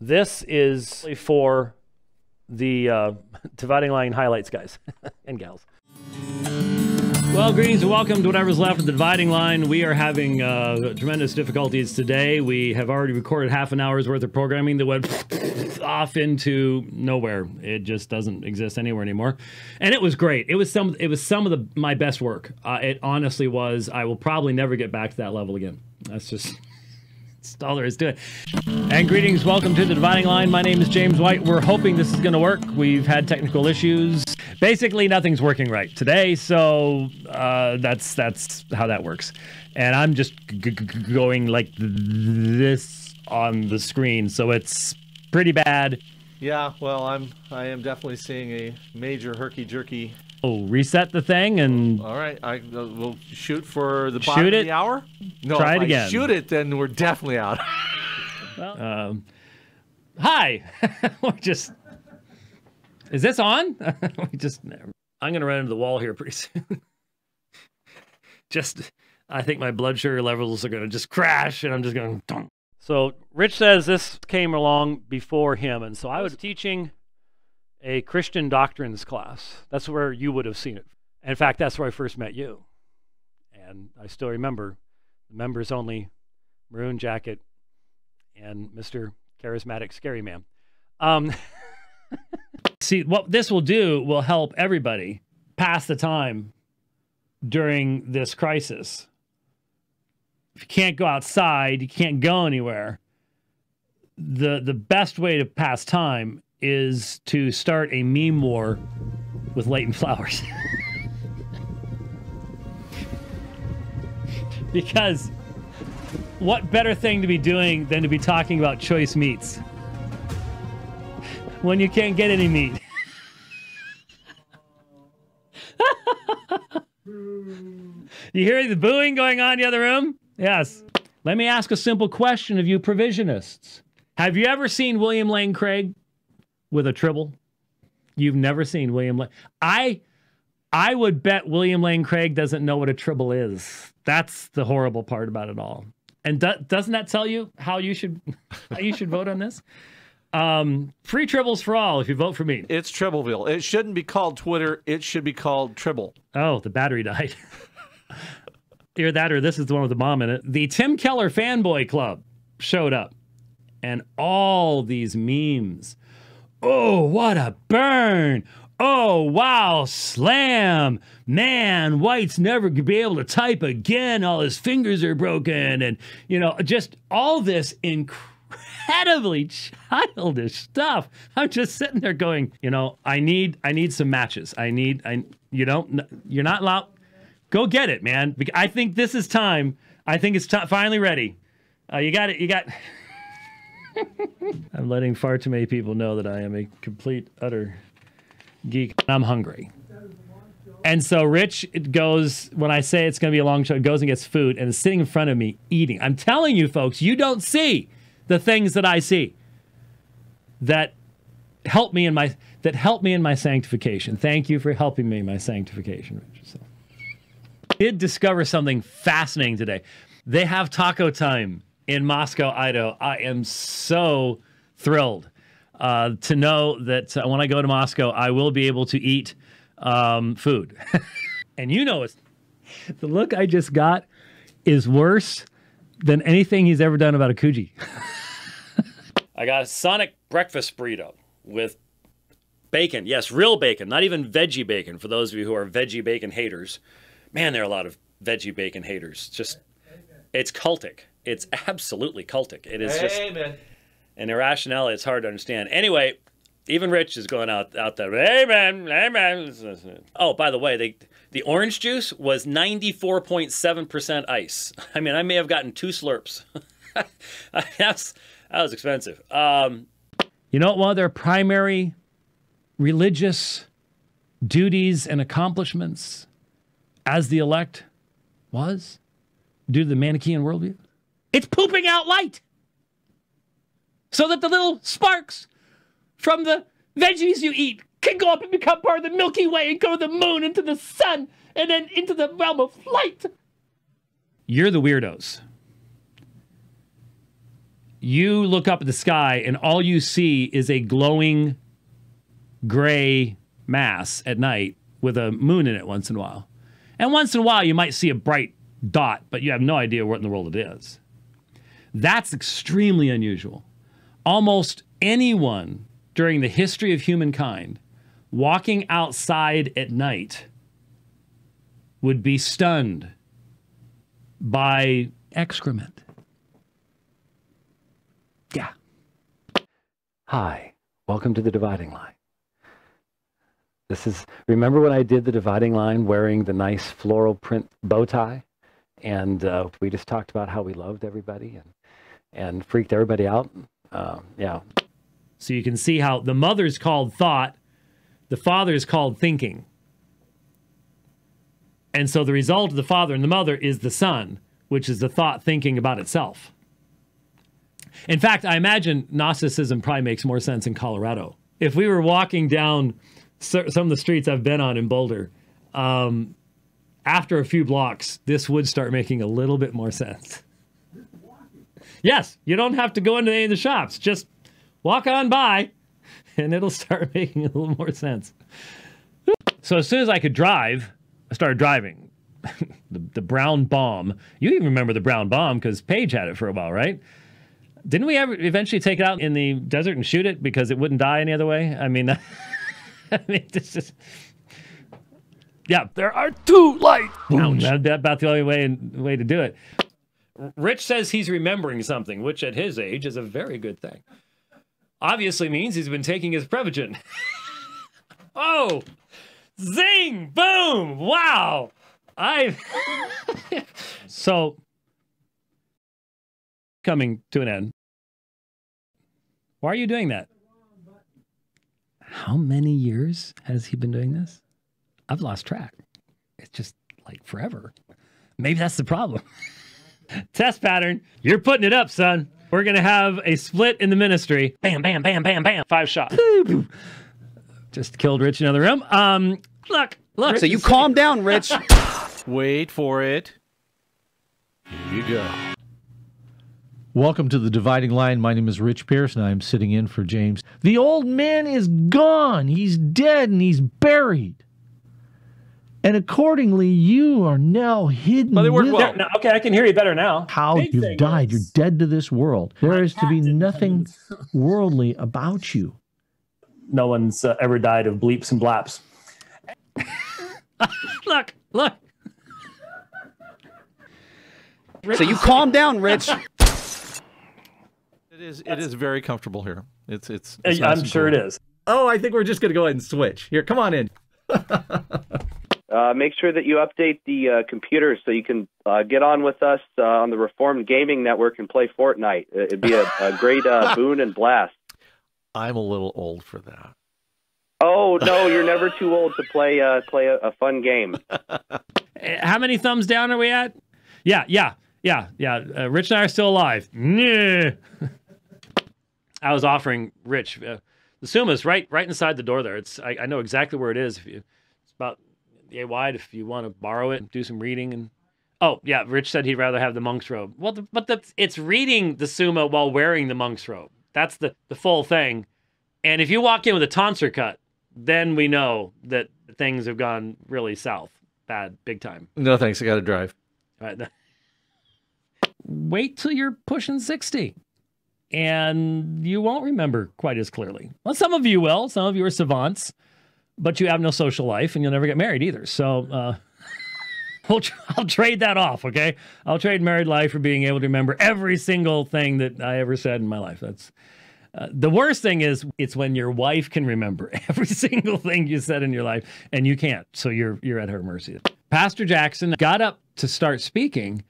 This is for the dividing line highlights, guys and gals. Well, greetings and welcome to whatever's left of the dividing line. We are having tremendous difficulties today. We have already recorded half an hour's worth of programming that went off into nowhere. It just doesn't exist anywhere anymore. And it was great. It was some of my best work. It honestly was. I will probably never get back to that level again. That's just... all there is to it. And greetings, welcome to the dividing line. My name is James White. We're hoping this is going to work. We've had technical issues. Basically, nothing's working right today, so that's how that works. And I'm just going like this on the screen, so it's pretty bad. Yeah, well, I am definitely seeing a major herky-jerky. Oh, reset the thing and... all right, we'll shoot for the bottom of the hour? No, try it again. Shoot it, then we're definitely out. Well, hi! We're just... is this on? We just... I'm going to run into the wall here pretty soon. Just... I think my blood sugar levels are going to just crash, and I'm just going... dunk. So, Rich says this came along before him, and so I was teaching... a Christian doctrines class. That's where you would have seen it. And in fact, that's where I first met you. And I still remember the members only, maroon jacket, and Mr. Charismatic Scary Man. See, what this will do will help everybody pass the time during this crisis. If you can't go outside, you can't go anywhere. The best way to pass time is to start a meme war with Leighton Flowers. Because what better thing to be doing than to be talking about choice meats when you can't get any meat? You hear the booing going on in the other room? Yes. Let me ask a simple question of you provisionists. Have you ever seen William Lane Craig with a Tribble? You've never seen William Lane. I would bet William Lane Craig doesn't know what a Tribble is. That's the horrible part about it all. And doesn't that tell you how you should vote on this? Free Tribbles for all if you vote for me. It's Tribbleville. It shouldn't be called Twitter. It should be called Tribble. Oh, the battery died. Either that or this is the one with the bomb in it. The Tim Keller Fanboy Club showed up. And all these memes... oh, what a burn. Oh, wow, slam. Man, White's never going to be able to type again. All his fingers are broken. And, you know, just all this incredibly childish stuff. I'm just sitting there going, you know, I need some matches. You're not allowed. Go get it, man. I think this is time. I think it's finally ready. You got it. You got... I'm letting far too many people know that I am a complete, utter geek. I'm hungry. And so Rich, it goes, when I say it's going to be a long show, it goes and gets food and is sitting in front of me eating. I'm telling you, folks, you don't see the things that I see that help me in my, sanctification. Thank you for helping me in my sanctification, Rich. So. I did discover something fascinating today. They have Taco Time in Moscow, Idaho. I am so thrilled to know that when I go to Moscow, I will be able to eat food. And you know, it's, the look I just got is worse than anything he's ever done about a Coogee. I got a Sonic breakfast burrito with bacon. Yes, real bacon, not even veggie bacon, for those of you who are veggie bacon haters. Man, there are a lot of veggie bacon haters. Just, it's cultic. It's absolutely cultic. It is just an irrationality. It's hard to understand. Anyway, even Rich is going out there. Amen, amen. Oh, by the way, the orange juice was 94.7% ice. I mean, I may have gotten 2 slurps. That was expensive. You know what one of their primary religious duties and accomplishments as the elect was due to the Manichaean worldview? It's pooping out light so that the little sparks from the veggies you eat can go up and become part of the Milky Way and go to the moon, into the sun, and then into the realm of light. You're the weirdos. you look up at the sky and all you see is a glowing gray mass at night with a moon in it once in a while. And once in a while, you might see a bright dot, but you have no idea what in the world it is. That's extremely unusual. Almost anyone during the history of humankind walking outside at night would be stunned by excrement. Yeah. Hi, welcome to the dividing line. This is, remember when I did the dividing line wearing the nice floral print bow tie? And we just talked about how we loved everybody and freaked everybody out. Yeah. So you can see how the mother's called thought, the father's called thinking. And so the result of the father and the mother is the son, which is the thought thinking about itself. In fact, I imagine Gnosticism probably makes more sense in Colorado. If we were walking down some of the streets I've been on in Boulder, after a few blocks, this would start making a little bit more sense. Yes, you don't have to go into any of the shops. Just walk on by, and it'll start making a little more sense. So as soon as I could drive, I started driving. The brown bomb. You even remember the brown bomb because Paige had it for a while, right? Didn't we ever eventually take it out in the desert and shoot it because it wouldn't die any other way? I mean, this is... Yeah, there are two lights. That's about the only way to do it. Rich says he's remembering something, which at his age is a very good thing. Obviously means he's been taking his Prevagen. Oh, zing, boom, wow. So, coming to an end. Why are you doing that? How many years has he been doing this? I've lost track. It's just like forever. Maybe that's the problem. Test pattern. You're putting it up, son. We're going to have a split in the ministry. Bam, bam, bam, bam, bam. 5 shots. Just killed Rich in another room. Look. Rich, so you calm down, Rich. Wait for it. Here you go. Welcome to the Dividing Line. My name is Rich Pierce, and I'm sitting in for James. The old man is gone. He's dead, and he's buried. And accordingly, you are now hidden. Well, they work well. No, okay, I can hear you better now. How you've died. You're dead to this world. There is to be nothing worldly about you. No one's ever died of bleeps and blaps. Look. So you calm down, Rich. It is very comfortable here. It's nice. I'm sure it is. Oh, I think we're just going to go ahead and switch. Here, come on in. Make sure that you update the computer so you can get on with us on the Reformed Gaming Network and play Fortnite. It'd be a great boon and blast. I'm a little old for that. Oh, no, you're never too old to play a fun game. How many thumbs down are we at? Yeah. Rich and I are still alive. I was offering Rich. The Summa is right inside the door there. I know exactly where it is. It's about... Yeah, wide if you want to borrow it and do some reading. And oh yeah, Rich said he'd rather have the monk's robe. Well, it's reading the Summa while wearing the monk's robe. That's the full thing. And if you walk in with a tonsure cut, then we know that things have gone really south, big time. No thanks, I gotta drive. All right. Wait till you're pushing 60, and you won't remember quite as clearly. Well, some of you will. Some of you are savants. But you have no social life, and you'll never get married either. So I'll trade that off, okay? I'll trade married life for being able to remember every single thing that I ever said in my life. That's the worst thing is it's when your wife can remember every single thing you said in your life, and you can't. So you're at her mercy. Pastor Jackson got up to start speaking,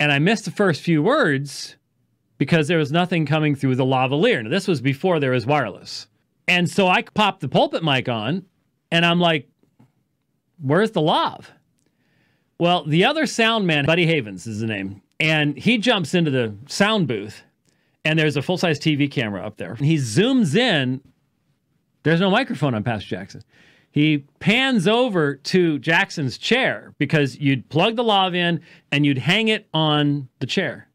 and I missed the first few words because there was nothing coming through the lavalier. Now, this was before there was wireless. And so I popped the pulpit mic on, and I'm like, where's the lav? Well, the other sound man, Buddy Havens is the name, and he jumps into the sound booth, and there's a full-size TV camera up there. He zooms in. There's no microphone on Pastor Jackson. He pans over to Jackson's chair because you'd plug the lav in, and you'd hang it on the chair.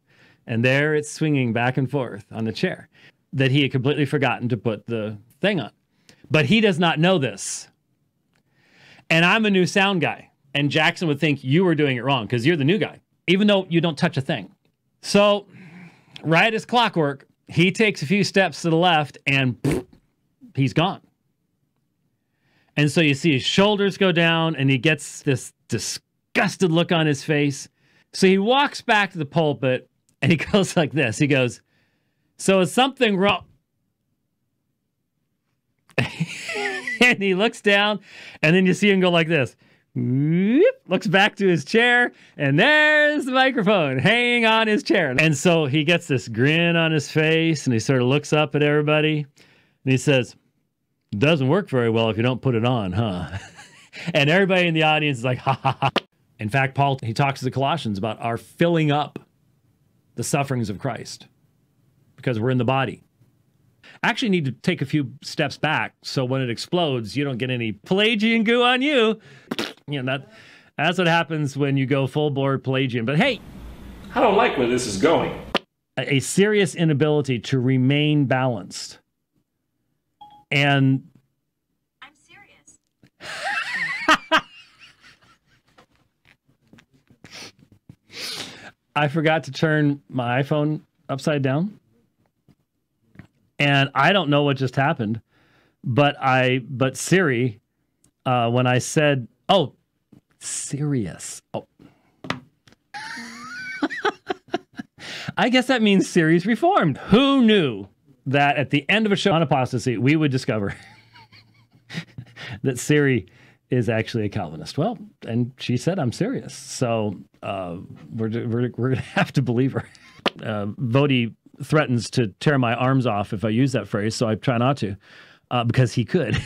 and there it's swinging back and forth on the chair that he had completely forgotten to put the thing on. But he does not know this. And I'm a new sound guy. And Jackson would think you were doing it wrong because you're the new guy, even though you don't touch a thing. So right as clockwork, he takes a few steps to the left and poof, he's gone. And so you see his shoulders go down and he gets this disgusted look on his face. So he walks back to the pulpit and he goes like this. He goes, "So is something wrong?" And he looks down and then you see him go like this. Whoop, looks back to his chair and there's the microphone hanging on his chair. And so he gets this grin on his face and he sort of looks up at everybody and he says, "Doesn't work very well if you don't put it on, huh?" And everybody in the audience is like, ha, ha, ha. In fact, Paul, he talks to the Colossians about our filling up the sufferings of Christ because we're in the body. Actually need to take a few steps back so when it explodes, you don't get any Pelagian goo on you. You know, that's what happens when you go full-bore Pelagian. But hey, I don't like where this is going. A serious inability to remain balanced. And I'm serious. I forgot to turn my iPhone upside down. And I don't know what just happened, but Siri, when I said, "Oh, serious." Oh. I guess that means Siri's reformed. Who knew that at the end of a show on apostasy, we would discover that Siri is actually a Calvinist. Well, and she said, "I'm serious." So we're going to have to believe her. Vody threatens to tear my arms off if I use that phrase, so I try not to, because he could.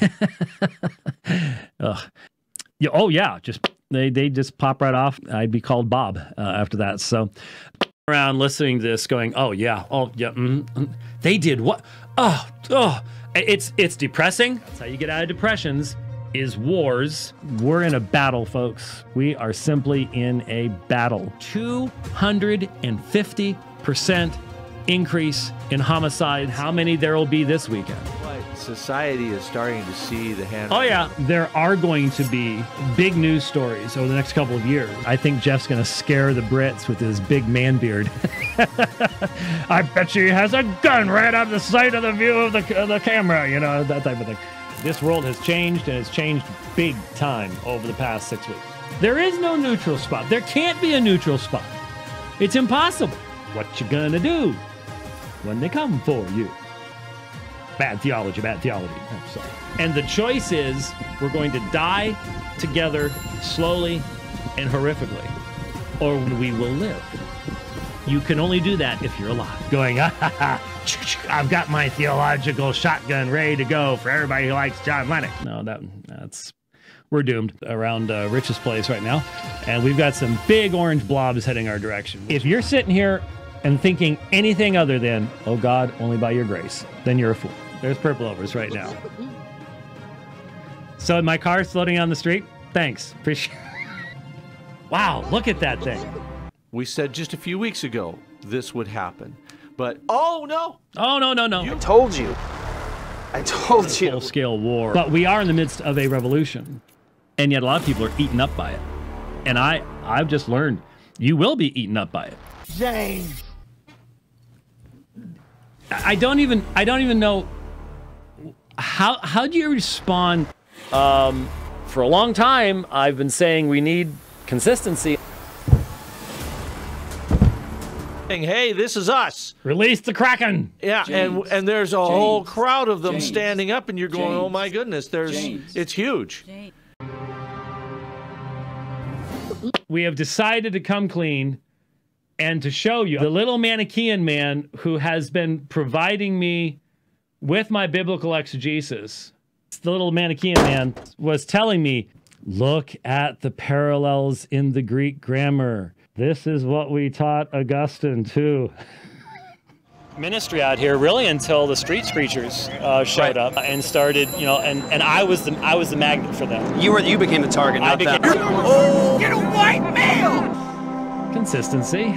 Ugh. Yeah, oh, yeah, just they just pop right off. I'd be called Bob after that. So around listening to this going, "Oh, yeah, oh, yeah, they did what? Oh, oh, it's depressing." That's how you get out of depressions is wars. We're in a battle, folks. We are simply in a battle. 250% increase in homicide. How many there will be this weekend? Society is starting to see the hand. Oh yeah, there are going to be big news stories over the next couple of years. I think Jeff's going to scare the Brits with his big man beard. I bet you he has a gun right out of the sight of the view of the camera, you know, that type of thing. This world has changed, and it's changed big time over the past 6 weeks. There is no neutral spot. There can't be a neutral spot. It's impossible. What you gonna do when they come for you? Bad theology, bad theology. I'm sorry. And the choice is we're going to die together slowly and horrifically, or we will live. You can only do that if you're alive. Going, "Ah, ha, ha, I've got my theological shotgun ready to go for everybody who likes John Lennox." No, that's... We're doomed around Rich's place right now. And we've got some big orange blobs heading our direction. If you're sitting here and thinking anything other than, "Oh God, only by your grace," then you're a fool. There's purple overs right now. So my car's floating on the street. Thanks. Appreciate it. Wow, look at that thing. We said just a few weeks ago this would happen. But oh no! Oh no, no, no. I told you. I told you. Full-scale war. But we are in the midst of a revolution. And yet a lot of people are eaten up by it. And I've just learned you will be eaten up by it. James! I don't even know how do you respond? For a long time I've been saying we need consistency. Hey, this is us. Release the Kraken. Yeah, James, and there's a James, whole crowd of them James, standing up and you're going, James, "Oh my goodness, there's James, it's huge." James. We have decided to come clean and to show you the little Manichaean man who has been providing me with my biblical exegesis. The little Manichaean man was telling me, "Look at the parallels in the Greek grammar. This is what we taught Augustine too." Ministry out here really until the street preachers showed up and started, you know, and I was the magnet for them. You became the target. Not I became. Oh, get a white male. Consistency.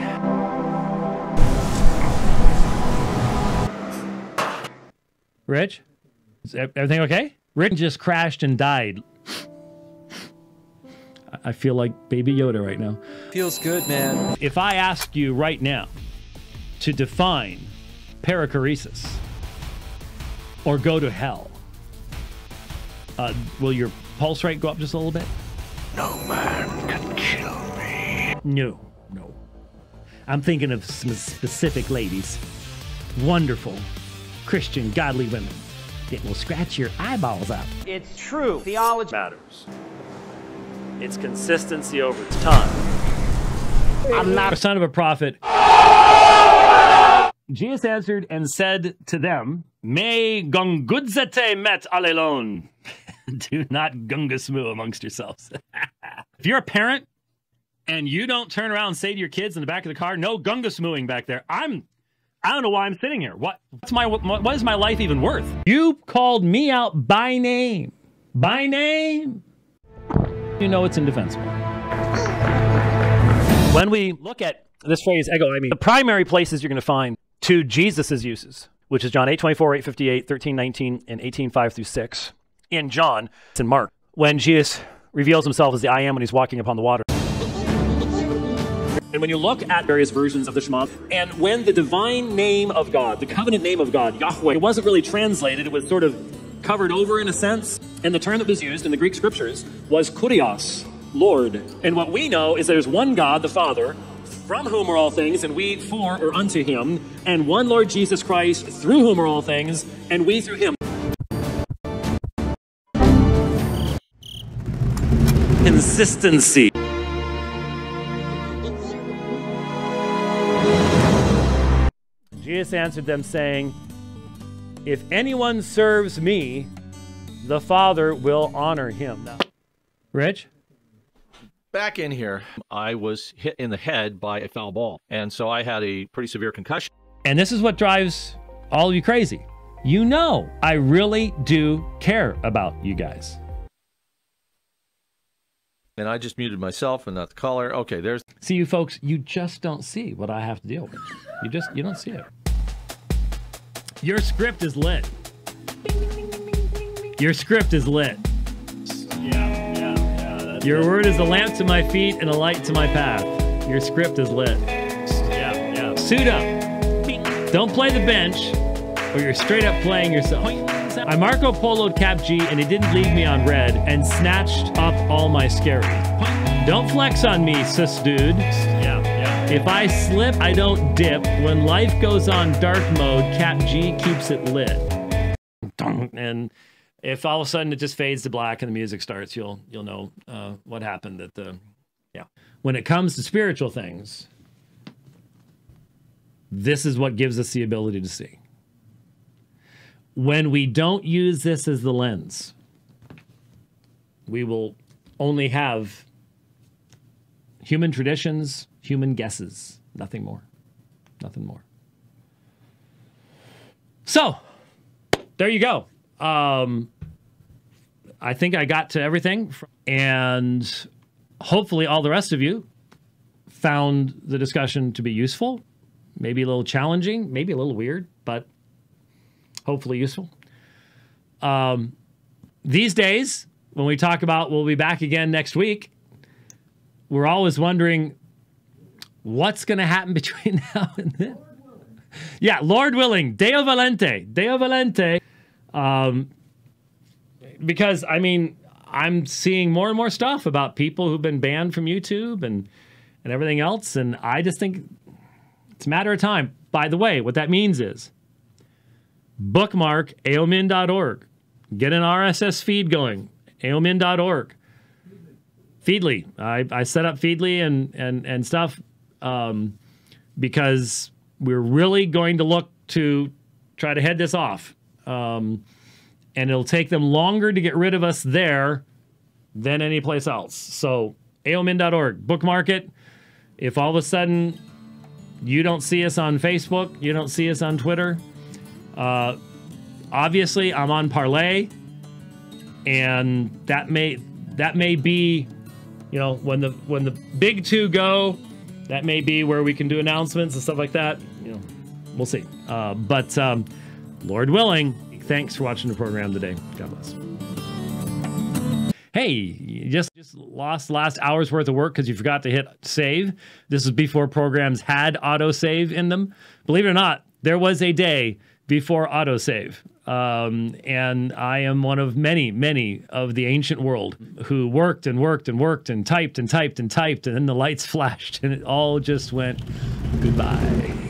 Rich? Is everything okay? Rich just crashed and died. I feel like Baby Yoda right now. Feels good, man. If I asked you right now to define perichoresis or go to hell, will your pulse rate go up just a little bit? No man can kill me. No, no. I'm thinking of some specific ladies. Wonderful, Christian, godly women that will scratch your eyeballs out. It's true. Theology matters. It's consistency over time. I'm not a son of a prophet. Jesus answered and said to them, Me gungudzete met alelon. Do not gungasmoo amongst yourselves. If you're a parent and you don't turn around and say to your kids in the back of the car, no gungasmooing back there. I don't know why I'm sitting here. What is my life even worth? You called me out by name. By name. You know it's indefensible. When we look at this phrase, ego eimi, the primary places you're going to find to Jesus's uses, which is John 8:24, 8:58, 13:19, and 18:5-6. In John, it's in Mark, when Jesus reveals himself as the I am when he's walking upon the water. And when you look at various versions of the Shema, and when the divine name of God, the covenant name of God, Yahweh, it wasn't really translated, it was sort of covered over in a sense. And the term that was used in the Greek scriptures was kurios, Lord. And what we know is there's one God, the Father, from whom are all things, and we for or unto him, and one Lord Jesus Christ, through whom are all things, and we through him. Consistency. Jesus answered them saying, If anyone serves me, the Father will honor him. Rich? Back in here, I was hit in the head by a foul ball, and so I had a pretty severe concussion. And this is what drives all of you crazy. You know, I really do care about you guys. And I just muted myself and not the caller. Okay, there's... See, you folks, you just don't see what I have to deal with. You don't see it. Your script is lit. Your script is lit. Yeah. Your word is a lamp to my feet and a light to my path. Your script is lit. Yeah. Suit up. Don't play the bench, or you're straight up playing yourself. I Marco Polo'd Cap G, and he didn't leave me on red, and snatched up all my scary. Don't flex on me, sis dude. If I slip, I don't dip. When life goes on dark mode, Cap G keeps it lit. And if all of a sudden it just fades to black and the music starts, you'll know what happened. That the When it comes to spiritual things, this is what gives us the ability to see. When we don't use this as the lens, we will only have human traditions, human guesses, nothing more, nothing more. So there you go. I think I got to everything, and hopefully all the rest of you found the discussion to be useful, maybe a little challenging, maybe a little weird, but hopefully useful. These days, when we talk about we'll be back again next week, we're always wondering, what's going to happen between now and then? Yeah, Lord willing, Deo Valente, Deo Valente. Because, I mean, I'm seeing more and more stuff about people who've been banned from YouTube and everything else, and I just think it's a matter of time. By the way, what that means is bookmark aomin.org. Get an RSS feed going, aomin.org. Feedly. I set up Feedly and stuff. Because we're really going to look to try to head this off. And it'll take them longer to get rid of us there than any place else. So aomin.org, bookmark it. If all of a sudden you don't see us on Facebook, you don't see us on Twitter, obviously I'm on Parlay, and that may be, you know, when the big two go, that may be where we can do announcements and stuff like that. You know, we'll see. But Lord willing, Thanks for watching the program today. God bless. Hey, you just lost last hour's worth of work because you forgot to hit save. This is before programs had autosave in them. Believe it or not, there was a day before autosave. And I am one of many, many of the ancient world who worked and worked and worked and typed and typed and typed, and then the lights flashed and it all just went goodbye.